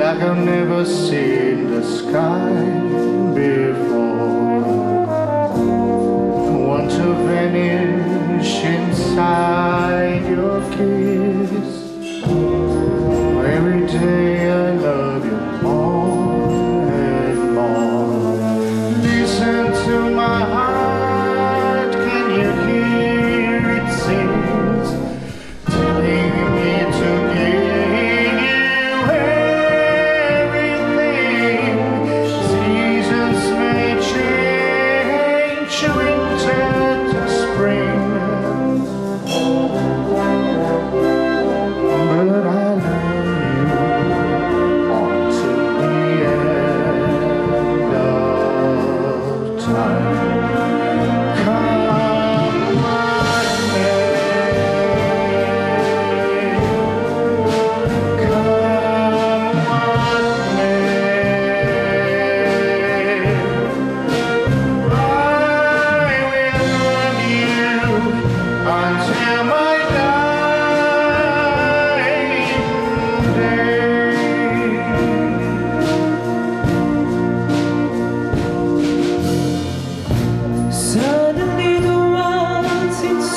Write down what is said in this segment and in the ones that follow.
Like I've never seen the sky before. Want to vanish inside your kiss. Every day I love you more and more. Listen to my heart, can you hear it sings? Telling me to give you everything.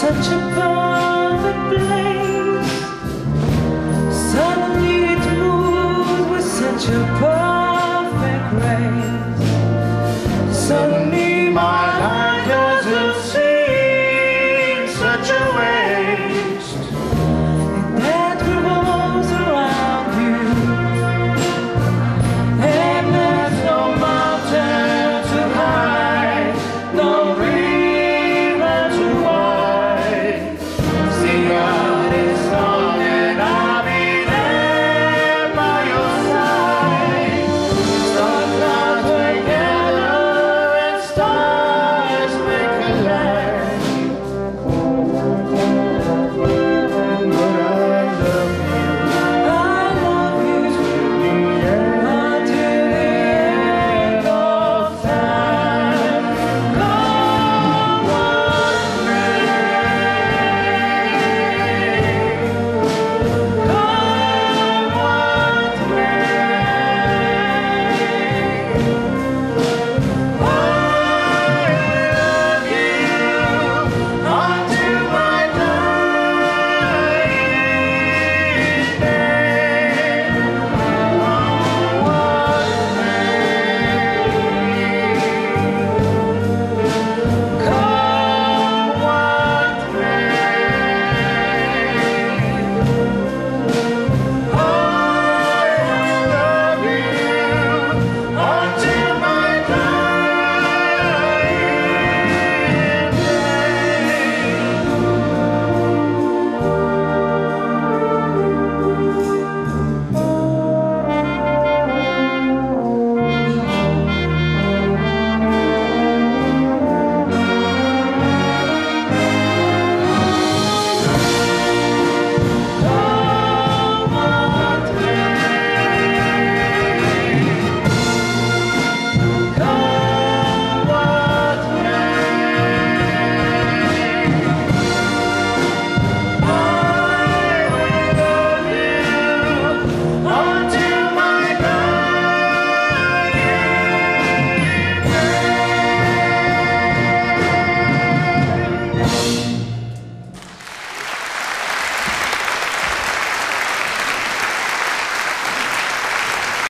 Such a perfect place. Suddenly it moves with such a perfect grace. Suddenly